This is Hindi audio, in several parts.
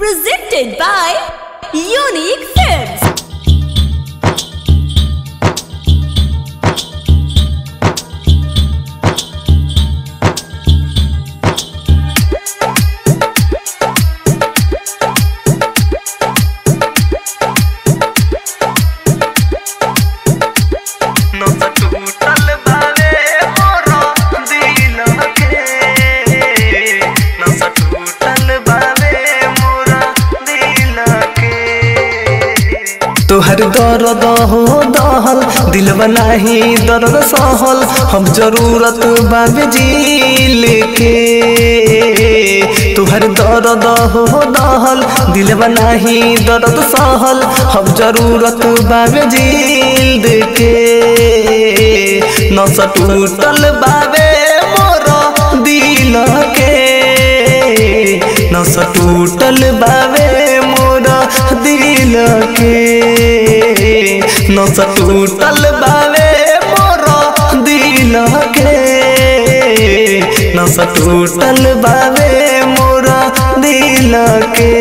Presented by Unique Films. तोहर दर्द हो दहल दिलवा नाही दर्द सहल हम जरूरत बाबे जी लेके। तोहर दर्द हो दहल दिलवा नाही दर्द सहल हम जरूरत बाबे जी लेके। नस टूटल बाबे मोर दिल के, नस टूटल बाबे मोर दिल के, नस टूटल बावे मोर दिल के, नस टूटल बावे मोर दिल के।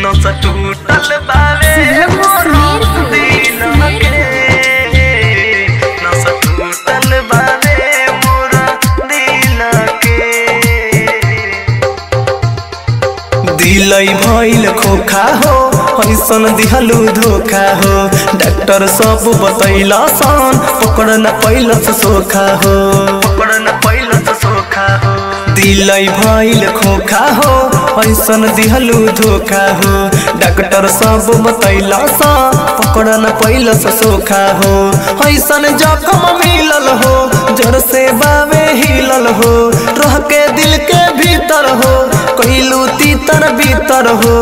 नस टूटल बावे मोर दिल के, नस टूटल बावे मोर दिल के। दिलै भइल खोखा हो ऐसन दिहलू धोखा हो, डॉक्टर सब बतैला सन पकड़ना पैल सोखा हो, पकड़ना पैल सोखा हो। दिलै भइल खोखा हो ऐसन दिहलू धोखा हो, डॉक्टर सब बतैला सन पकड़ना पैल सोखा हो। ऐसन जखम मिलल हो जड़ से बावे हिलल हो, रह के दिल के भीतर हो कैलू तीतर भीतर हो।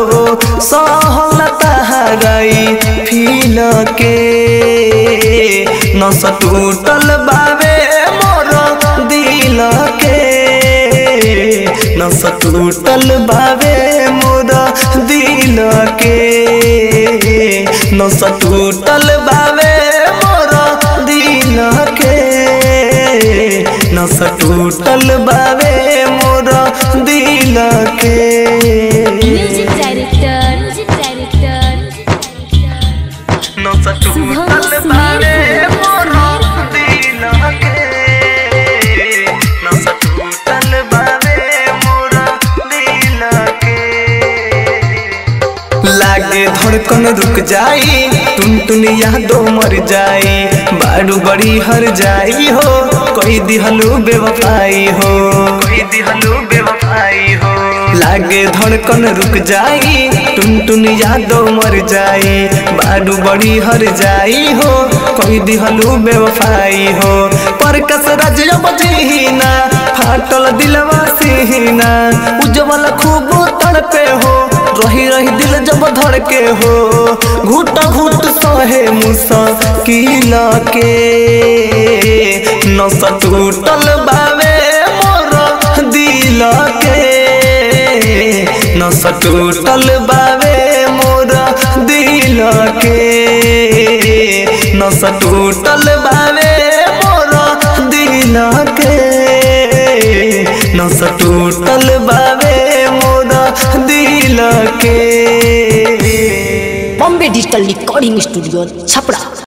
सहल तहाराई फील के, नस टूटल बावे मोर दिल के, नस टूटल बावे मोर दिल के, नस टूटल बावे मोर दिल के, नस टूटल बावे मोर दिल के। लागे धड़कन रुक जाई टुनटुन यादव मर जाई, बारू बड़ी हर जाई हो कोई दिहलू बेवफाई हो, कोई दिहलू बेवफाई हो। लागे धड़कन रुक जाई टुनटुन यादव मर जाई, बारू बड़ी हर जाई हो कोई दिहलू बेवफाई हो। परकस रजिया बजीना फाटल दिलवा सीना, उज्जवल खूब तड़पे हो रही रही दिल जब धड़ के हो। घूट घूट सहे मुश्किल के, नस टूटल बावे मोर दिल के, नस टूटल बावे मोर दिल के, नस टूटल बावे मोर दिल के, नस टूटल बावे मोर दिल के। Bombay digital recording studio Chhapra.